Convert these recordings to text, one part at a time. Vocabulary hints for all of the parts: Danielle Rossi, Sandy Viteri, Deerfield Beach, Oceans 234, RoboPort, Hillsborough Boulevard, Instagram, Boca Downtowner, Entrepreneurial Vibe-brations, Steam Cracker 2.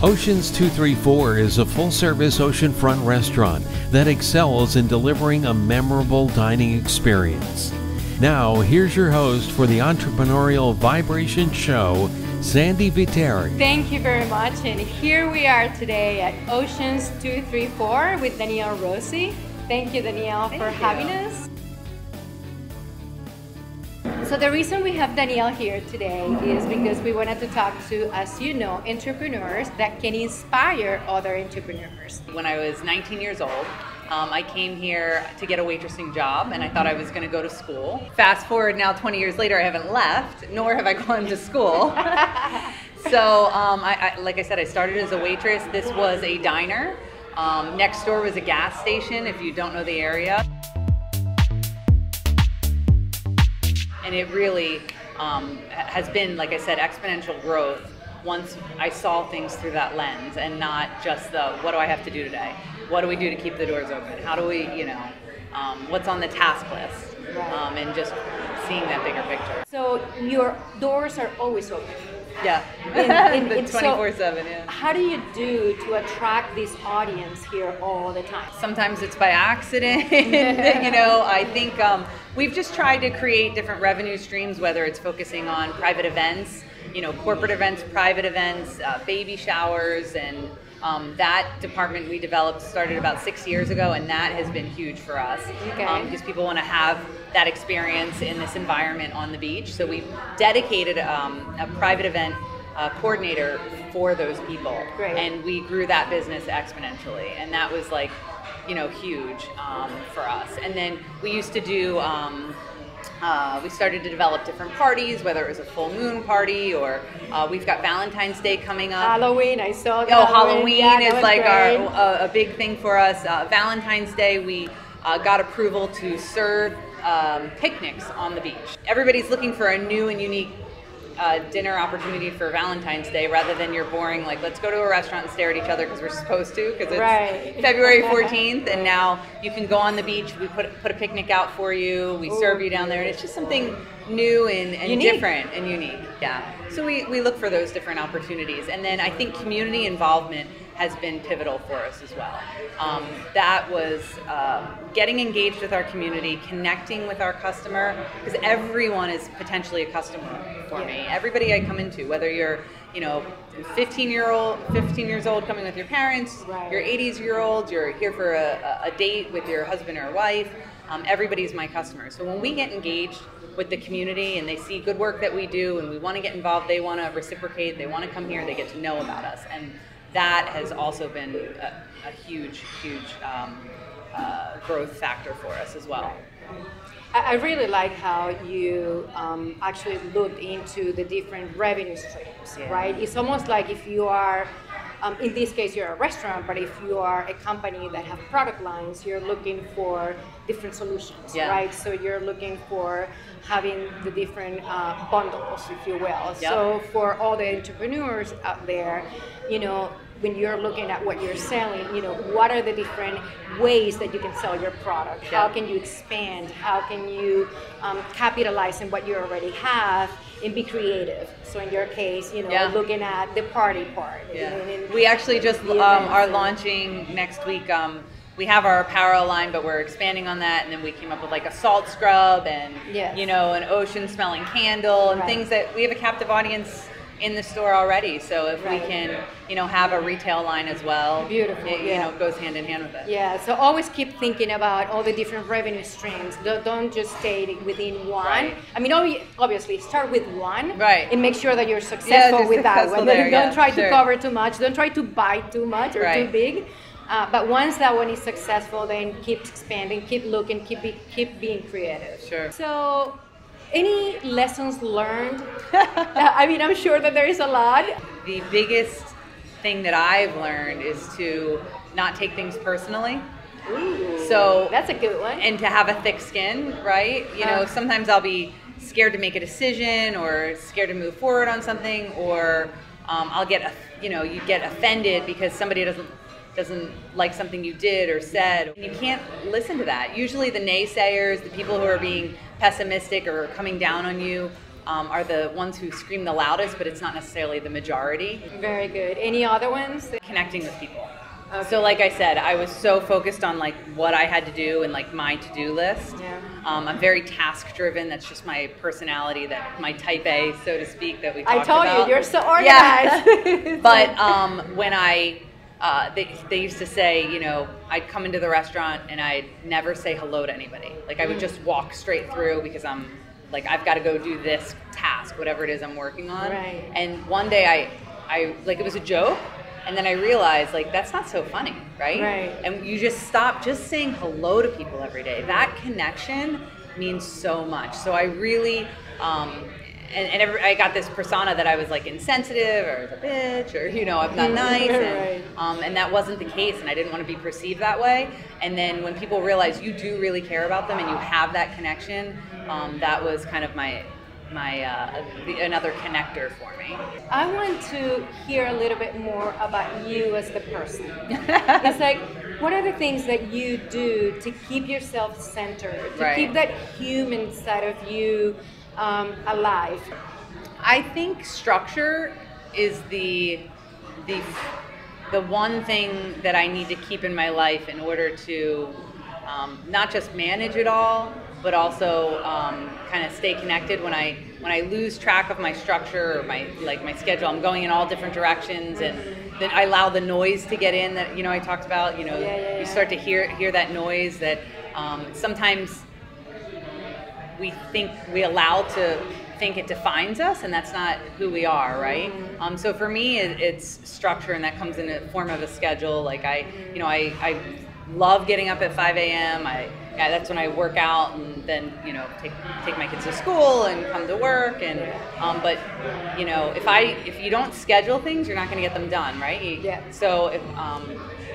Oceans 234 is a full-service oceanfront restaurant that excels in delivering a memorable dining experience. Now, here's your host for the Entrepreneurial Vibration Show, Sandy Viteri. Thank you very much, and here we are today at Oceans 234 with Danielle Rossi. Thank you, Danielle, for having us. So the reason we have Danielle here today is because we wanted to talk to, as you know, entrepreneurs that can inspire other entrepreneurs. When I was 19 years old, I came here to get a waitressing job, and I thought I was going to go to school. Fast forward now 20 years later, I haven't left, nor have I gone to school. So like I said, I started as a waitress. This was a diner. Next door was a gas station, if you don't know the area. And it really has been, like I said, exponential growth once I saw things through that lens and not just the, what do I have to do today? What do we do to keep the doors open? How do we, you know, what's on the task list? And just seeing that bigger picture. So your doors are always open. Yeah, in 24/7, so yeah. How do you do to attract this audience here all the time? Sometimes it's by accident, you know. I think we've just tried to create different revenue streams, whether it's focusing on private events, you know, corporate events, private events, baby showers, and that department we developed started about 6 years ago, and that has been huge for us because people want to have that experience in this environment on the beach. So we've dedicated a private event coordinator for those people. Great. And we grew that business exponentially, and that was, like, you know, huge for us. And then we used to do we started to develop different parties, whether it was a full moon party or we've got Valentine's Day coming up. Halloween, I saw that. Oh, Halloween, yeah, is like a big thing for us. Valentine's Day, we got approval to serve picnics on the beach. Everybody's looking for a new and unique dinner opportunity for Valentine's Day, rather than your boring, like, let's go to a restaurant and stare at each other because we're supposed to, because it's February 14th, and now you can go on the beach. We put a picnic out for you. We serve you down there, and it's just something new and different and unique. Yeah. So we look for those different opportunities, and then I think community involvement has been pivotal for us as well. That was getting engaged with our community, connecting with our customer, because everyone is potentially a customer for me. Everybody I come into, whether you're, you know, 15 years old coming with your parents, your 80s-year-old, you're here for a date with your husband or wife, everybody's my customer. So when we get engaged with the community and they see good work that we do and we want to get involved, they want to reciprocate, they want to come here, they get to know about us. And that has also been a huge, huge growth factor for us as well. I really like how you actually looked into the different revenue streams, right? It's almost like if you are, in this case, you're a restaurant, but if you are a company that have product lines, you're looking for different solutions, right? So you're looking for having the different bundles, if you will. So for all the entrepreneurs out there, you know, when you're looking at what you're selling, you know, what are the different ways that you can sell your product? How can you expand? How can you capitalize on what you already have and be creative? So in your case, you know, looking at the party part. And we actually just are launching next week. We have our apparel line, but we're expanding on that. And then we came up with like a salt scrub and, you know, an ocean smelling candle and things that we have a captive audience in the store already. So if we can, you know, have a retail line as well, beautiful, it, you know, goes hand in hand with it. Yeah, so always keep thinking about all the different revenue streams. Don't just stay within one. I mean, obviously start with one and make sure that you're successful with that one. Don't try to cover too much. Don't try to buy too much or too big. But once that one is successful, then keep expanding, keep looking, keep being creative. Sure. So, any lessons learned? I mean, I'm sure that there is a lot. The biggest thing that I've learned is to not take things personally. Ooh, so that's a good one. And to have a thick skin, right? You know, sometimes I'll be scared to make a decision or scared to move forward on something, or I'll get, you know, you get offended because somebody doesn't like something you did or said. You can't listen to that. Usually the naysayers, the people who are being pessimistic or coming down on you, are the ones who scream the loudest, but it's not necessarily the majority. Very good. Any other ones? Connecting with people. Okay. So like I said, I was so focused on like what I had to do and like my to-do list. Yeah. I'm very task-driven. That's just my personality, that my type A, so to speak, that we talked about. I told you, you're so organized. Yeah. But when I, they used to say, you know, I'd come into the restaurant and I'd never say hello to anybody. Like I would just walk straight through because I'm like, I've got to go do this task, whatever it is I'm working on. Right. And one day I like, it was a joke. And then I realized, like, that's not so funny, right? Right. And you just stop just saying hello to people every day. That connection means so much. So I really, I got this persona that I was like insensitive or the bitch or, you know, I'm not nice. And, and that wasn't the case. And I didn't want to be perceived that way. And then when people realize you do really care about them and you have that connection, that was kind of another connector for me. I want to hear a little bit more about you as the person. It's like, what are the things that you do to keep yourself centered, to keep that human side of you alive? I think structure is the one thing that I need to keep in my life in order to not just manage it all, but also kind of stay connected. When I lose track of my structure or my schedule, I'm going in all different directions, and then I allow the noise to get in that, you know, I talked about, you know, you start to hear that noise that sometimes we allow to think it defines us, and that's not who we are, right? So for me, it's structure, and that comes in the form of a schedule. Like I love getting up at 5 a.m. That's when I work out, and then, you know, take my kids to school and come to work. And but you know, if you don't schedule things, you're not going to get them done, right? So if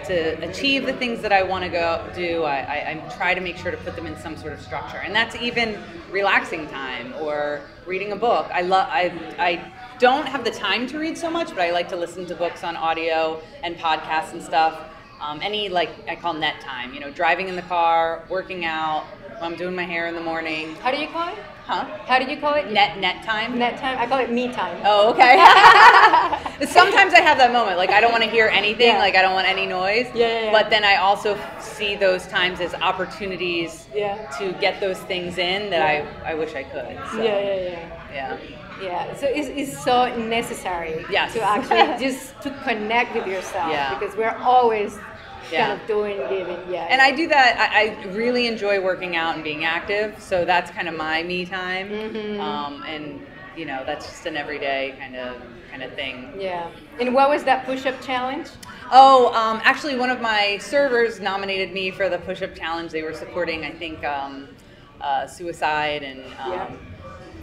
to achieve the things that I want to go do, I try to make sure to put them in some sort of structure, and that's even relaxing time or reading a book. I don't have the time to read so much, but I like to listen to books on audio and podcasts and stuff. Any, like, I call net time, you know, driving in the car, working out, I'm doing my hair in the morning. How do you call it? Huh? How do you call it? Net time? Net time. I call it me time. Oh, okay. Sometimes I have that moment. Like, I don't want to hear anything. Yeah. Like, I don't want any noise. Yeah. But then I also see those times as opportunities to get those things in that I wish I could. So. Yeah. So it's so necessary to actually just to connect with yourself because we're always kind of doing, giving. And I do that. I really enjoy working out and being active. So that's kind of my me time. And you know, that's just an everyday kind of thing. Yeah. And what was that push-up challenge? Oh, actually, one of my servers nominated me for the push-up challenge. They were supporting, I think, suicide and.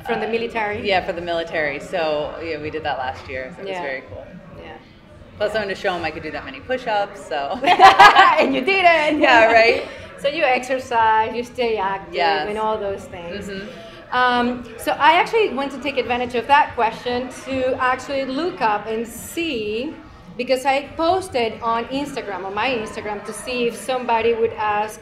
From the military? Yeah, for the military. So yeah, we did that last year. So it was very cool. Yeah. Plus, I wanted to show them I could do that many push-ups. So. And you did it. Yeah, right. So you exercise, you stay active, and all those things. So I actually want to take advantage of that question to actually look up and see, because I posted on my Instagram, to see if somebody would ask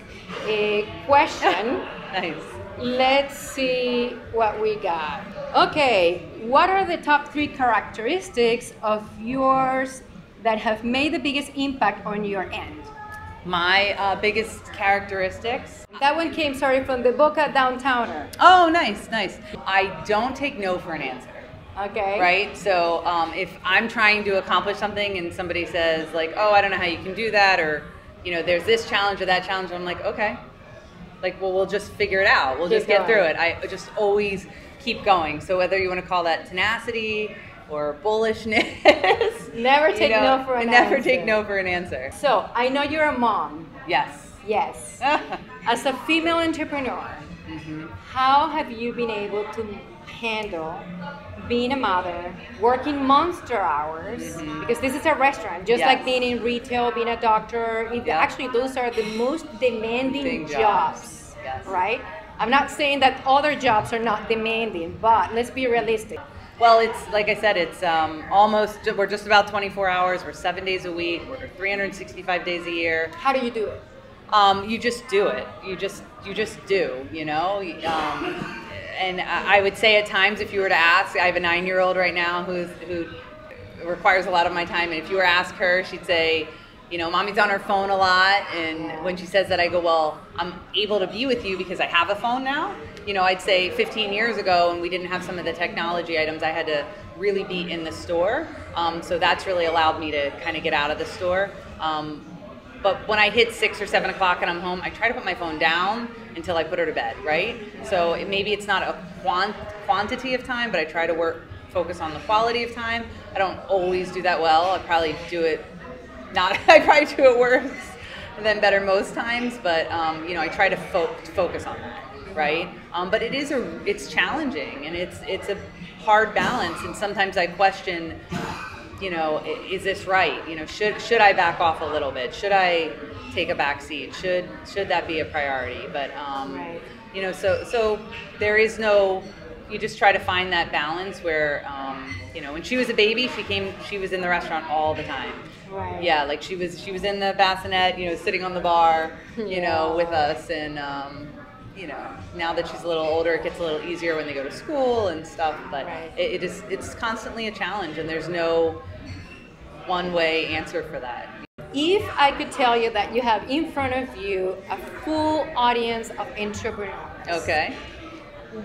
a question. Nice. Let's see what we got. Okay, what are the top 3 characteristics of yours that have made the biggest impact on your end? My biggest characteristics? That one came, sorry, from the Boca Downtowner. Oh, nice. I don't take no for an answer. Okay. Right? So if I'm trying to accomplish something and somebody says, like, oh, I don't know how you can do that, or, you know, there's this challenge or that challenge, I'm like, okay. Like, well, we'll just figure it out. We'll just get through it. I just always keep going. So whether you want to call that tenacity or bullishness. Never take no for an answer. Never take no for an answer. So I know you're a mom. Yes. As a female entrepreneur, how have you been able to handle being a mother, working monster hours, because this is a restaurant, just like being in retail, being a doctor, actually those are the most demanding jobs, right? I'm not saying that other jobs are not demanding, but let's be realistic. Well, it's, like I said, it's almost, we're just about 24 hours, we're 7 days a week, we're 365 days a year. How do you do it? You just do it. You just do, you know? And I would say at times, if you were to ask, I have a 9-year-old right now who requires a lot of my time, and if you were to ask her, she'd say, you know, mommy's on her phone a lot. And when she says that, I go, well, I'm able to be with you because I have a phone now. You know, I'd say 15 years ago, when we didn't have some of the technology items, I had to really be in the store. So that's really allowed me to kind of get out of the store. But when I hit 6 or 7 o'clock and I'm home, I try to put my phone down until I put her to bed, right? So maybe it's not a quantity of time, but I try to focus on the quality of time. I don't always do that well. I probably do it worse than better most times, but you know, I try to focus on that, right? But it is it's challenging, and it's a hard balance, and sometimes I question, you know, is this right? You know, should I back off a little bit? Should I take a back seat? Should that be a priority? But right. You know, so there is no. You just try to find that balance where, you know, when she was a baby, she was in the restaurant all the time. Right. Yeah, like she was in the bassinet, you know, sitting on the bar, you know, with us. And, you know, now that she's a little older, it gets a little easier when they go to school and stuff. But right. it's constantly a challenge, and there's no one-way answer for that. If I could tell you that you have in front of you a full audience of entrepreneurs. Okay.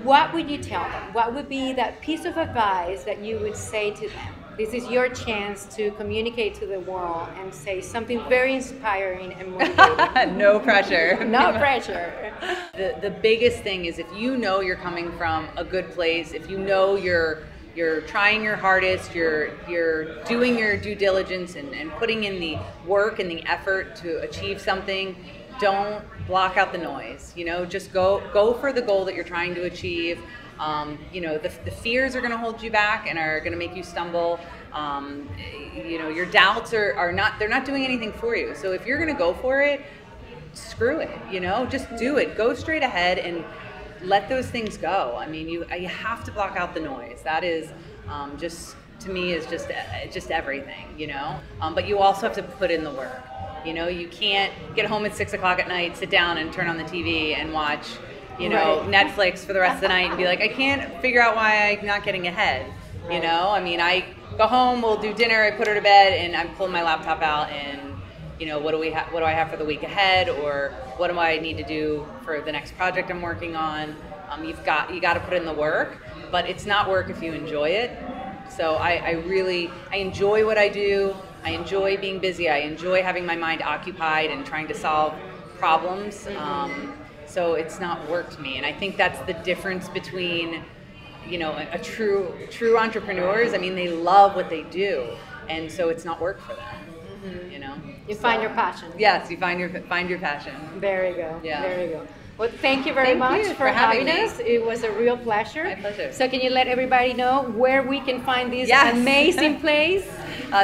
What would you tell them? What would be that piece of advice that you would say to them? This is your chance to communicate to the world and say something very inspiring and motivating. No pressure. No pressure. The biggest thing is, if you know you're coming from a good place, if you know you're trying your hardest, you're doing your due diligence and putting in the work and the effort to achieve something, don't block out the noise. You know, just go for the goal that you're trying to achieve. You know, the fears are going to hold you back and are going to make you stumble. You know, your doubts they're not doing anything for you. So if you're going to go for it, screw it, you know, just do it. Go straight ahead and let those things go. I mean, you have to block out the noise. That is just, to me, is just everything, you know. But you also have to put in the work. You know, you can't get home at 6 o'clock at night, sit down and turn on the TV and watch, you know, Netflix for the rest of the night and be like, I can't figure out why I'm not getting ahead. Right. You know, I mean, I go home, we'll do dinner, I put her to bed, and I'm pulling my laptop out and, you know, what do I have for the week ahead, or what do I need to do for the next project I'm working on? You got to put in the work, but it's not work if you enjoy it. So I enjoy what I do. I enjoy being busy. I enjoy having my mind occupied and trying to solve problems. So it's not work to me. And I think that's the difference between, you know, a true entrepreneurs. I mean, they love what they do, and so it's not work for them. You know, you find your passion. Yes, you find your passion. There you go. Yeah. There you go. Well, thank you very much for having us. It was a real pleasure. My pleasure. So can you let everybody know where we can find this amazing place?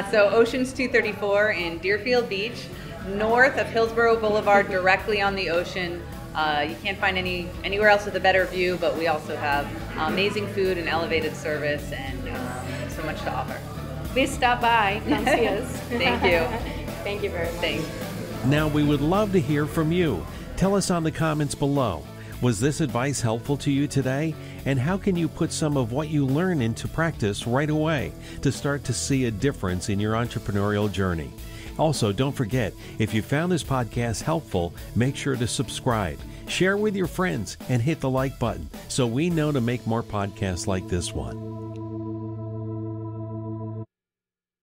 So Oceans 234 in Deerfield Beach, north of Hillsborough Boulevard, directly on the ocean. You can't find anywhere else with a better view, but we also have amazing food and elevated service, and so much to offer. Please stop by. Come see us. Thank you. Thank you very much. Thanks. Now, we would love to hear from you. Tell us on the comments below. Was this advice helpful to you today? And how can you put some of what you learn into practice right away to start to see a difference in your entrepreneurial journey? Also, don't forget, if you found this podcast helpful, make sure to subscribe, share with your friends, and hit the like button so we know to make more podcasts like this one.